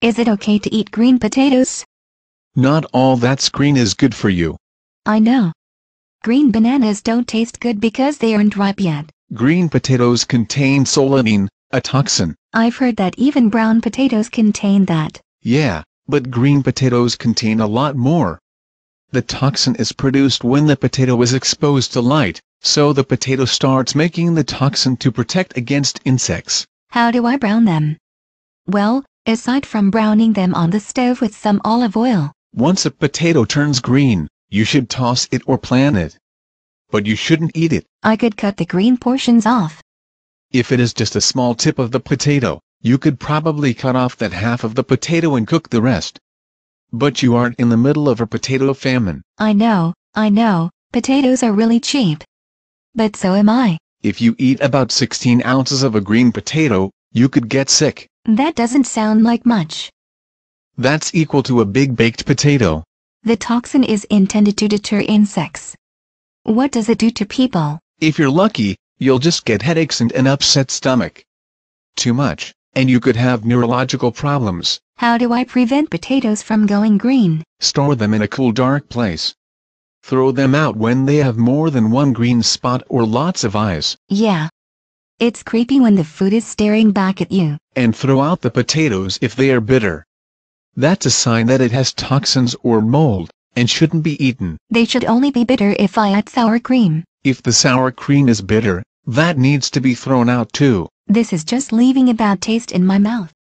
Is it okay to eat green potatoes? Not all that's green is good for you. I know. Green bananas don't taste good because they aren't ripe yet. Green potatoes contain solanine, a toxin. I've heard that even brown potatoes contain that. Yeah, but green potatoes contain a lot more. The toxin is produced when the potato is exposed to light, so the potato starts making the toxin to protect against insects. How do I brown them? Well, aside from browning them on the stove with some olive oil. Once a potato turns green, you should toss it or plant it. But you shouldn't eat it. I could cut the green portions off. If it is just a small tip of the potato, you could probably cut off that half of the potato and cook the rest. But you aren't in the middle of a potato famine. I know, potatoes are really cheap. But so am I. If you eat about 16 ounces of a green potato, you could get sick. That doesn't sound like much. That's equal to a big baked potato. The toxin is intended to deter insects. What does it do to people? If you're lucky, you'll just get headaches and an upset stomach. Too much, and you could have neurological problems. How do I prevent potatoes from going green? Store them in a cool, dark place. Throw them out when they have more than one green spot or lots of eyes. Yeah. It's creepy when the food is staring back at you. And throw out the potatoes if they are bitter. That's a sign that it has toxins or mold, and shouldn't be eaten. They should only be bitter if I add sour cream. If the sour cream is bitter, that needs to be thrown out too. This is just leaving a bad taste in my mouth.